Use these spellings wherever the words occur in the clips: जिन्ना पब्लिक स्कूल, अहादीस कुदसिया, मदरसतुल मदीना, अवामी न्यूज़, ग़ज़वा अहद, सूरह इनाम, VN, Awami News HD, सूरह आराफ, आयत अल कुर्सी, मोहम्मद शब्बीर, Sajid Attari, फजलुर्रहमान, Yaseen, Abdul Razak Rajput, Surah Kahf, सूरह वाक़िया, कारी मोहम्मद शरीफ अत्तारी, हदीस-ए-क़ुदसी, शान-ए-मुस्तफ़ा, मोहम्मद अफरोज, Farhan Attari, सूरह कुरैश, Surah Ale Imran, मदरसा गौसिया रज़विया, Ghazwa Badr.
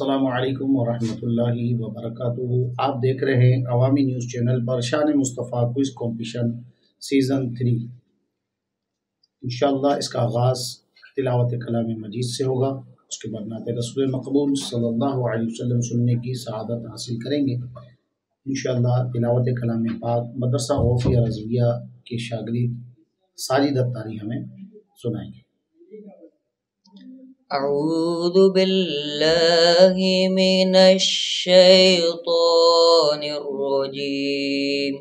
अस्सलाम वालेकुम वरहमतुल्लाहि वबरकातुहू। आप देख रहे हैं अवामी न्यूज़ चैनल पर शान-ए-मुस्तफ़ा क्विज़ कॉम्पिटिशन सीज़न 3। इंशाअल्लाह इसका आगाज़ तिलावत कलाम मजीद से होगा, उसके बाद नात रसूल मकबूल सल्लल्लाहु अलैहि वसल्लम सुनने की सआदत हासिल करेंगे। इंशाअल्लाह तिलावत कलाम पाक मदरसा गौसिया रज़विया के शागिर्द साजिद अत्तारी हमें सुनाएंगे। أعوذ بالله من الشيطان الرجيم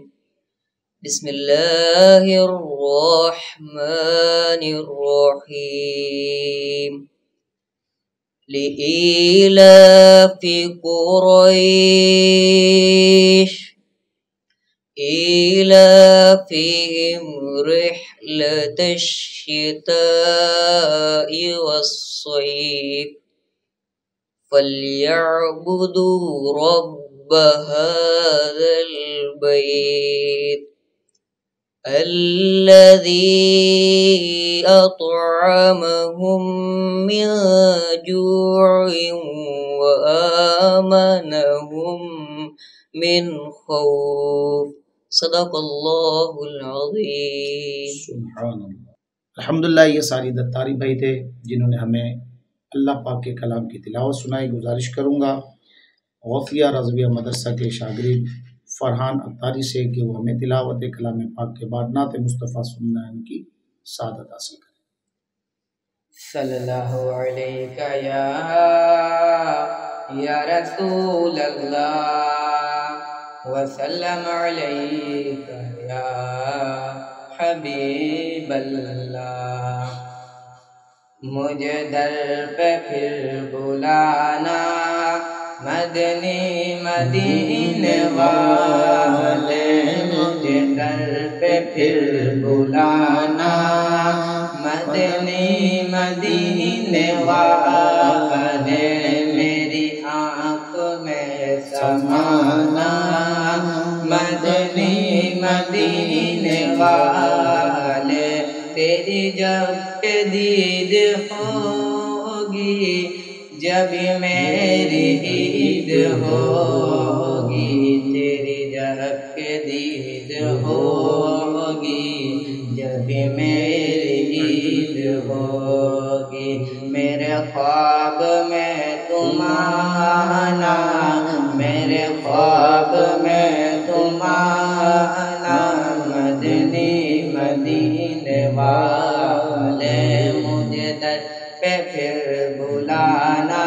بسم الله الرحمن الرحيم لإيلاف قريش إيلافهم رحلة الشتاء والصيف فليعبدوا رب هذا البيت الذي أطعمهم من جوع وآمنهم من خوف صدق الله العظيم سبحان الله। अल्हम्दुलिल्लाह ये साजिद अत्तारी भाई थे जिन्होंने हमें अल्लाह पाक के कलाम की तिलावत सुनाई। गुजारिश करूँगा गौसिया रज़विया मदरसा के शागिर्द फरहान अत्तारी से कि वो हमें तिलावत कलाम पाक के बाद नात मुस्तफ़ा सुनना की सादत हासिल करें। सल्लल्लाहु अलैका या रसूल अल्लाह व सल्लम अलैका या हबीब अल्लाह। मुझे दर पे फिर बुलाना मदनी मदीने वाले, मुझे दर पे फिर बुलाना मदनी मदीने वाले, मेरी आँख में समाना मदनी मदीने वाले। तेरी जब दीद होगी जब मेरी ईद होगी, तेरी जब दीद होगी जब मेरी ईद होगी। मेरे ख्वाब में तुम आना, मेरे ख्वाब में तुम आना मदनी मदीने वाले, मुझे दर पे फिर बुलाना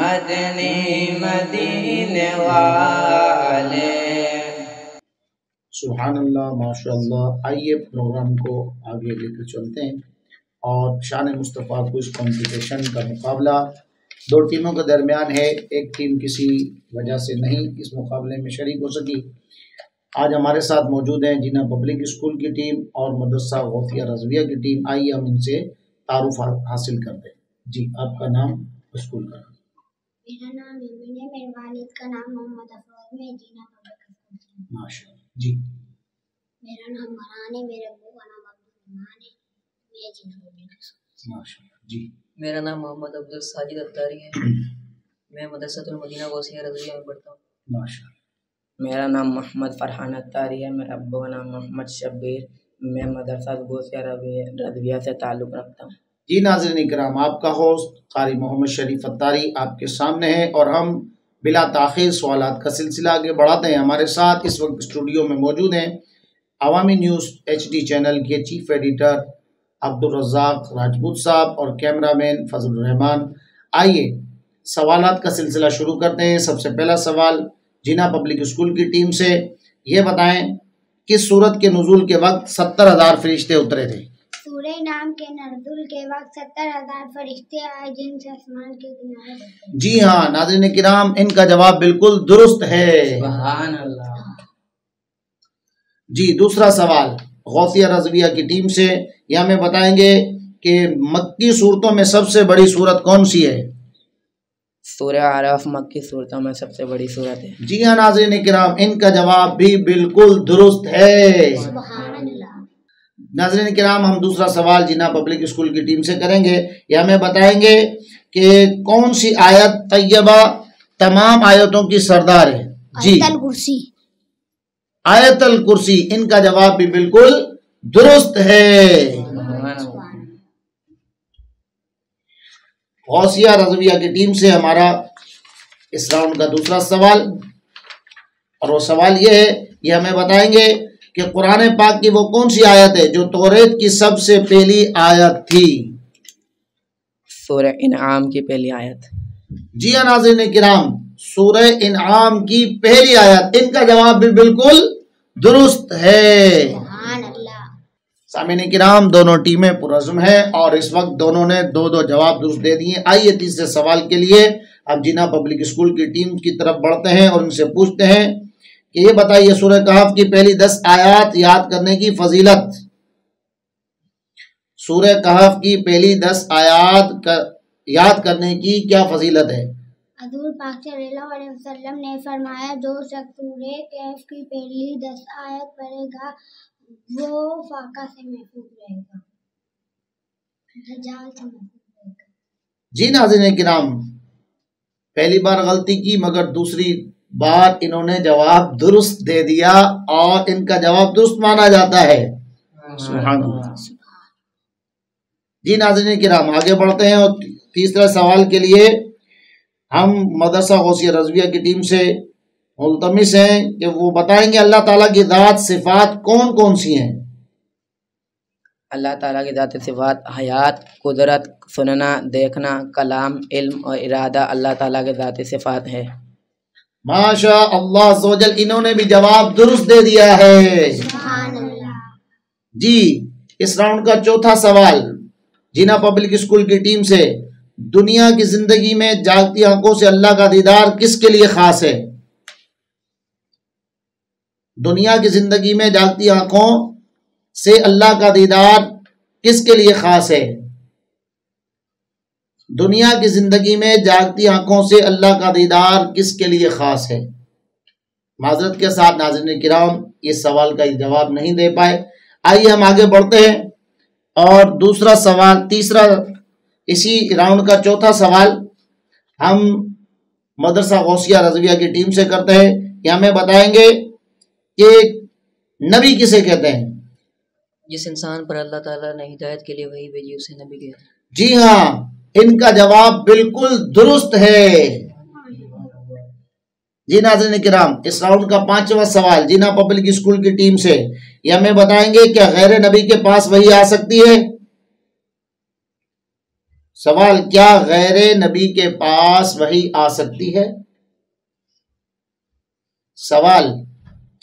मदनी मदीने वाले। सुभानअल्लाह, माशाअल्लाह। आइए प्रोग्राम को आगे लेकर चलते हैं और शान मुस्तफ़ा कुछ कॉम्पिटिशन का मुकाबला दो टीमों के दरमियान है। एक टीम किसी वजह से नहीं इस मुकाबले में शरीक हो सकी। आज हमारे साथ मौजूद हैं जिन्ना पब्लिक स्कूल की टीम और मदरसा गौसिया रज़विया की टीम। आइए हम इनसे तारुफ हासिल करते हैं। जी, आपका नाम स्कूल का? मेरा नाम इमरान है, मेरे वालिद का नाम मोहम्मद अफरोज है, जिन्ना पब्लिक स्कूल। माशाल्लाह। जी, मेरा नाम मरान है, मेरे अबू का नाम अब्दुल रहमान है, मैं जिन्ना पब्लिक स्कूल। माशाल्लाह। जी, मेरा नाम मोहम्मद अब्दुल साजिद अत्तारी है, मैं मदरसतुल मदीना गौसिया रज़विया में पढ़ता हूँ। माशाल्लाह। मेरा नाम मोहम्मद फरहान अत्तारी है, मेरे अब्बू का नाम मोहम्मद शब्बीर, मैं मदरसा गौसिया रज़विया से ताल्लुक़ रखता हूँ। जी नाज़रीन किराम, आपका होस्ट कारी मोहम्मद शरीफ अत्तारी आपके सामने है और हम बिला ताख़ीर सवालात का सिलसिला आगे बढ़ाते हैं। हमारे साथ इस वक्त स्टूडियो में मौजूद हैं अवामी न्यूज़ HD चैनल के चीफ एडिटर अब्दुल रज़ाक राजपूत साहब और कैमरामैन फजलुर्रहमान। आइए सवालात का सिलसिला शुरू करते हैं। सबसे पहला सवाल जिन्ना पब्लिक स्कूल की टीम से, ये बताएं किस सूरत के नुज़ूल के वक्त 70,000 फरिश्ते उतरे थे? सूरह इनाम के नुज़ूल के वक्त 70,000 फरिश्ते आए जिनसे आसमान के किनारे। जी हाँ नाज़रीन किराम, इनका जवाब बिल्कुल दुरुस्त है। सुभान अल्लाह। जी, दूसरा सवाल गौसिया रज़विया की टीम से, यह हमें बताएंगे कि मक्की सूरतों में सबसे बड़ी सूरत कौन सी है? सूरह आराफ मक्की सूरतों में सबसे बड़ी सूरत है। जी हाँ नाज़रीन किराम, इनका जवाब भी बिल्कुल दुरुस्त है। नाज़रीन किराम, हम दूसरा सवाल जिन्ना पब्लिक स्कूल की टीम से करेंगे। यह हमें बताएंगे कि कौन सी आयत तैयबा तमाम आयतों की सरदार है। जी, आयत अल कुर्सी। इनका जवाब भी बिल्कुल दुरुस्त है। गौसिया रज़विया की टीम से हमारा इस राउंड का दूसरा सवाल, और वो सवाल ये है, ये हमें बताएंगे कि कुरान पाक की वो कौन सी आयत है जो तौरेत की सबसे पहली आयत थी। सूरह इनाम की पहली आयत। जी हां नाज़रीन किराम, सूरह इनाम की पहली आयत। इनका जवाब भी बिल्कुल दुरुस्त है। सामने किराम, दोनों टीमें पुरज़म है और इस वक्त दोनों ने दो दो जवाब दुरुस्त दे दिए। आइए तीसरे सवाल के लिए अब जिन्ना पब्लिक स्कूल की टीम की तरफ बढ़ते हैं और उनसे पूछते हैं कि ये बताइए सूरह कहफ की पहली 10 आयत याद करने की फजीलत। सूरह कहफ की पहली 10 आयत याद करने की क्या फजीलत है? हुजूर पाक सल्लल्लाहु अलैहि वसल्लम ने फरमाया, जो शख्स सूरह कहफ की पहली 10 आयत पढ़ेगा वो फाका से महफूज रहेगा, दज्जाल से महफूज रहेगा। जी नाज़रीन किराम, पहली बार गलती की मगर दूसरी बार इन्होंने जवाब दुरुस्त दे दिया और इनका जवाब दुरुस्त माना जाता है। सुभान अल्लाह। जी नाज़रीन किराम, आगे बढ़ते हैं और तीसरा सवाल के लिए हम मदरसा गौसिया रज़विया की टीम से मुल्तमिस हैं कि वो बताएंगे अल्लाह ताला की ज़ात सिफात कौन कौन सी हैं। अल्लाह ताला की ज़ात सिफात हयात, कुदरत, सुनना, देखना, कलाम, इल्म और इरादा अल्लाह ताला की ज़ात सिफात है। माशा अल्लाह अज़्ज़ोजल, इन्होंने भी जवाब दुरुस्त दे दिया है। सुभान अल्लाह। जी, इस राउंड का चौथा सवाल जिन्ना पब्लिक स्कूल की टीम से, दुनिया की जिंदगी में जागती आंखों से अल्लाह का दीदार किसके लिए खास है? दुनिया की जिंदगी में जागती आंखों से अल्लाह का दीदार किसके लिए खास है? दुनिया की जिंदगी में जागती आंखों से अल्लाह का दीदार किसके लिए खास है? माजरत के साथ नाज़रीन किराम, इस सवाल का जवाब नहीं दे पाए। आइए हम आगे बढ़ते हैं और दूसरा सवाल, तीसरा इसी राउंड का चौथा सवाल हम मदरसा गौसिया रज़विया की टीम से करते हैं। यहाँ हमें बताएंगे कि नबी किसे कहते हैं? जिस इंसान पर अल्लाह ताला ने हिदायत के लिए वही भेजी उसे नबी कहते हैं। जी हाँ, इनका जवाब बिल्कुल दुरुस्त है। जी नाज़रीन किराम, इस राउंड का पांचवा सवाल जिन्ना पब्लिक स्कूल की टीम से, यह हमें बताएंगे क्या गैर नबी के पास वही आ सकती है? सवाल, क्या गैर नबी के पास वही आ सकती है? सवाल,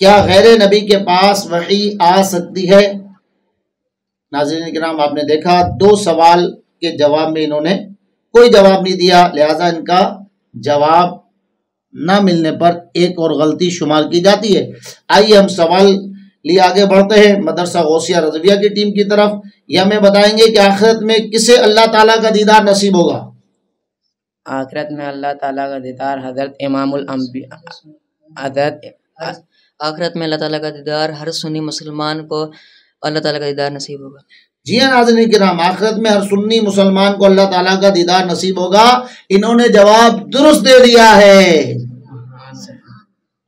क्या गैर नबी के पास वही आ सकती है? नाज़रीन किराम, आपने देखा दो सवाल के जवाब में इन्होंने कोई जवाब नहीं दिया, लिहाजा इनका जवाब ना मिलने पर एक और गलती शुमार की जाती है। आइए हम सवाल लिए आगे बढ़ते हैं मदरसा गौसिया रज़विया की टीम की तरफ। यह हमें बताएंगे कि आखिरत में किसे अल्लाह ताला का दीदार नसीब होगा? आखिरत में अल्लाह ताला का दीदार हज़रत इमामुल अंबिया। आखिरत में अल्लाह ताला का दीदार हर सुन्नी मुसलमान को अल्लाह ताला का दीदार नसीब होगा। जी हां नाज़रीन किराम, आखिरत में हर सुन्नी मुसलमान को अल्लाह ताला का दीदार नसीब होगा। इन्होंने जवाब दुरुस्त दे दिया है।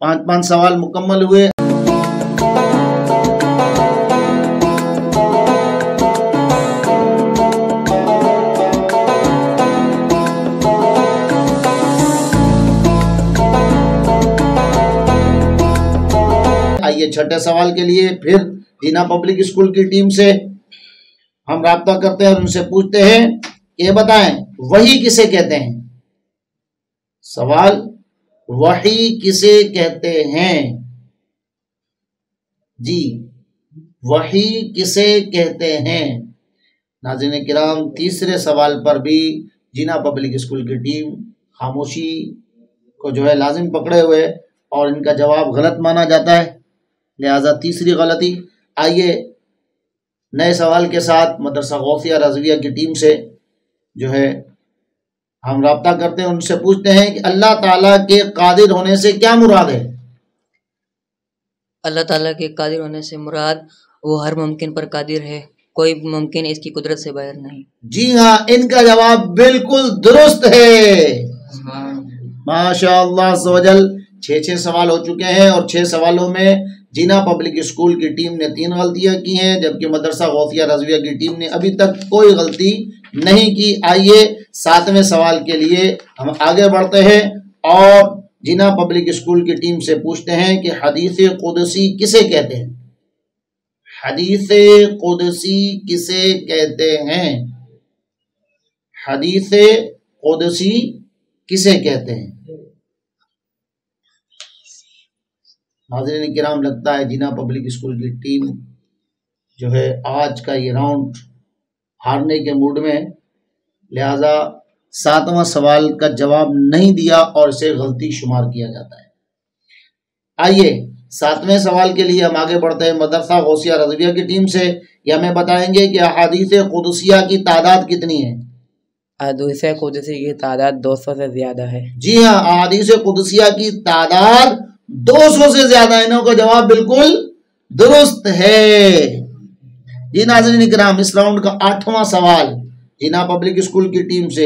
पांच सवाल मुकम्मल हुए। छठे सवाल के लिए फिर जिन्ना पब्लिक स्कूल की टीम से हम राब्ता करते हैं और उनसे पूछते हैं ये बताएं वही किसे कहते हैं? सवाल, वही किसे कहते हैं? जी, वही किसे कहते हैं? नाज़रीन किराम, तीसरे सवाल पर भी जिन्ना पब्लिक स्कूल की टीम खामोशी को जो है लाजिम पकड़े हुए और इनका जवाब गलत माना जाता है, लिहाजा तीसरी गलती। आइए नए सवाल के साथ मदरसा गौसिया रज़विया की टीम से जो है हम राब्ता करते हैं, उनसे पूछते हैं कि अल्लाह ताला के कादिर होने से क्या मुराद है? अल्लाह ताला के कादिर होने से मुराद वो हर मुमकिन पर कादिर है, कोई मुमकिन इसकी कुदरत से बाहर नहीं। जी हाँ, इनका जवाब बिल्कुल दुरुस्त है। माशाअल्लाह सवजल, 6 सवाल हो चुके हैं और 6 सवालों में जिन्ना पब्लिक स्कूल की टीम ने 3 गलतियां की हैं, जबकि मदरसा गौसिया रज़विया की टीम ने अभी तक कोई गलती नहीं की। आइए 7वें सवाल के लिए हम आगे बढ़ते हैं और जिन्ना पब्लिक स्कूल की टीम से पूछते हैं कि हदीस-ए-क़ुदसी किसे कहते हैं? हदीस-ए-क़ुदसी किसे कहते हैं? हदीस-ए-क़ुदसी किसे कहते हैं? नाज़रीन किराम, लगता है जिन्ना पब्लिक स्कूल की टीम जो है आज का ये राउंड हारने के मूड में, लिहाजा 7वां सवाल का जवाब नहीं दिया और इसे गलती शुमार किया जाता है। आइए 7वें सवाल के लिए हम आगे बढ़ते हैं मदरसा गौसिया रज़विया की टीम से। यह हमें बताएंगे कि अहादीस कुदसिया की तादाद कितनी है? अहादीस कुदसिया की तादाद 200 से ज़्यादा है। जी हाँ, अहादीस कुदसिया की तादाद 200 से ज्यादा। इनों का जवाब बिल्कुल दुरुस्त है। जी नाज़रीन इकराम, इस राउंड का 8वां सवाल जिन्ना पब्लिक स्कूल की टीम से।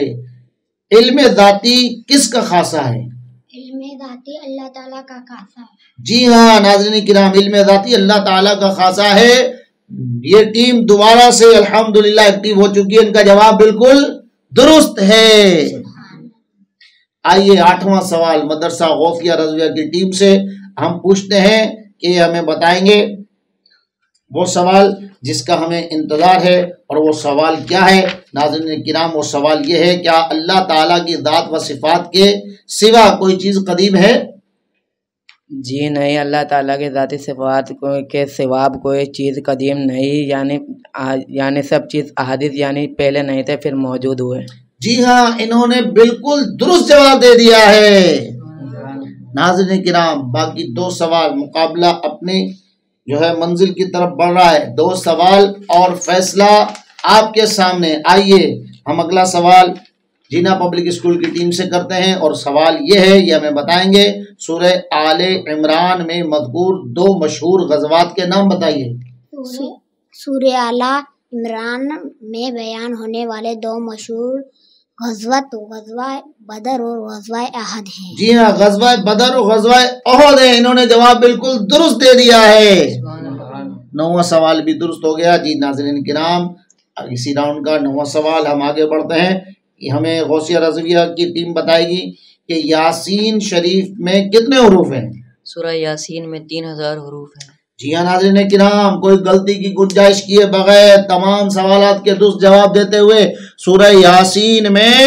इल्म ज़ाती किसका खासा है? इल्म ज़ाती अल्लाह ताला का खासा है। जी हाँ नाज़रीन इकराम, इल्म ज़ाती अल्लाह ताला का खासा है। ये टीम दोबारा से अल्हम्दुलिल्लाह एक्टिव हो चुकी है, इनका जवाब बिल्कुल दुरुस्त है। आइए 8वां सवाल मदरसा गौसिया रज़विया की टीम से हम पूछते हैं कि हमें बताएंगे वो सवाल जिसका हमें इंतज़ार है, और वो सवाल क्या है नाज़रीन किराम? वो सवाल ये है, क्या अल्लाह ताला की ज़ात व सिफ़ात के सिवा कोई चीज़ कदीम है? जी नहीं, अल्लाह ताला के ज़ाती सिफ़ात के सिवा कोई चीज़ कदीम नहीं, यानी सब चीज़ अहादिस यानी पहले नहीं थे फिर मौजूद हुए। जी हाँ, इन्होंने बिल्कुल दुरुस्त जवाब दे दिया है। नाज़रीन किराम, बाकी 2 सवाल, मुकाबला अपनी जो है मंजिल की तरफ बढ़ रहा है। 2 सवाल और फैसला आपके सामने। आइए हम अगला सवाल जिन्ना पब्लिक स्कूल की टीम से करते हैं और सवाल ये है, ये हमें बताएंगे सूरह आले इमरान में मज़कूर 2 मशहूर ग़ज़वात के नाम बताइए। सूरह आले इमरान में बयान होने वाले 2 मशहूर ग़ज़वा तो ग़ज़वा बदर और ग़ज़वा अहद है। जी हाँ, ग़ज़वा बदर और ग़ज़वा अहद है। इन्होंने जवाब बिल्कुल दुरुस्त दे दिया है। 9वां सवाल भी दुरुस्त हो गया। जी नाज़रीन किराम, इसी राउंड का 9वां सवाल हम आगे बढ़ते हैं कि हमें गौसिया रज़विया की टीम बताएगी कि यासीन शरीफ में कितने हुरूफ हैं? सूरह यासीन में 3000 हुरूफ हैं। जी हाँ नाज़रीन किराम, कोई गलती की गुंजाइश किए बगैर तमाम सवालात के दुरुस्त जवाब देते हुए सूरह यासीन में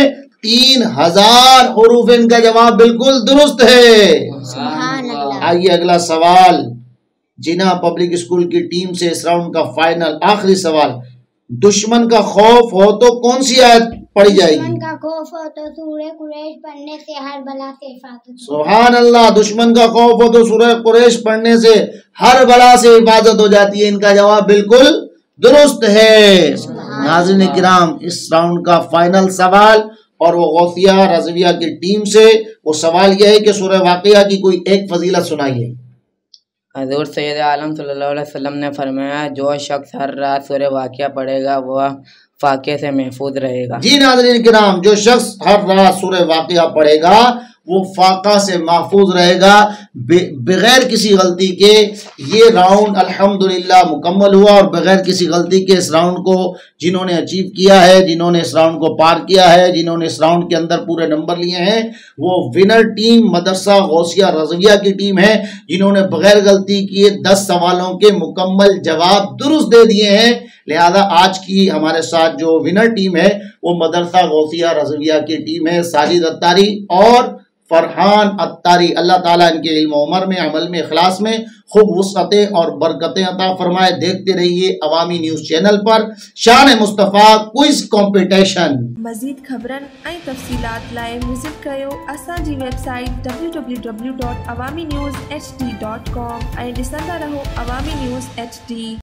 3000 हुरूफ, इनका जवाब बिल्कुल दुरुस्त है। आइए अगला सवाल जिन्ना पब्लिक स्कूल की टीम से, इस राउंड का फाइनल आखिरी सवाल। दुश्मन का खौफ हो तो कौन सी आयत पढ़ी जाएगी? दुश्मन का खौफ हो तो सूरह कुरैश पढ़ने से हर बला से हिफाजत। सुभान अल्लाह, दुश्मन का खौफ हो तो सूरह कुरैश पढ़ने से हर बला से हिफाजत हो जाती है। इनका जवाब बिल्कुल दुरुस्त है। नाज़रीन किराम, इस राउंड का फाइनल सवाल और वो गौसिया रज़विया की टीम से। वो सवाल यह है कि सूरह वाक़िया की कोई एक फजीलत सुनाइए। हज़ूर सैयद आलम सल्लल्लाहु अलैहि वसल्लम ने फरमाया, जो शख्स हर रात सूरह वाक़िया पढ़ेगा वह फाके से महफूज रहेगा। जी नाज़रीन किराम, जो शख्स हर रात सूरह वाक़िया पढ़ेगा वो फाका से महफूज रहेगा बगैर किसी गलती के। ये राउंड अल्हम्दुलिल्लाह मुकम्मल हुआ और बगैर किसी गलती के इस राउंड को जिन्होंने अचीव किया है, जिन्होंने इस राउंड को पार किया है, जिन्होंने इस राउंड के अंदर पूरे नंबर लिए हैं, वो विनर टीम मदरसा गौसिया रज़विया की टीम है, जिन्होंने बगैर गलती किए 10 सवालों के मुकम्मल जवाब दुरुस्त दे दिए हैं। लिहाजा आज की हमारे साथ जो विनर टीम है वो मदरसा गौसिया रज़विया की टीम है, साजिद अत्तारी और फरहान अत्तारी। अल्लाह ताला इनके इल्म उमर में, अमल में, इखलास में खूब वसअतें और बरकतें अता फरमाए। देखते रहिए अवामी न्यूज़ चैनल पर शान-ए-मुस्तफ़ा क्विज़ कॉम्पिटिशन। मजीद खबरन ऐं तफ़सीलात लाए विज़िट कयो असांजी वेबसाइट www.avaminews.hd.com ऐं ॾिसंदा रहो अवामी न्यूज़ HD।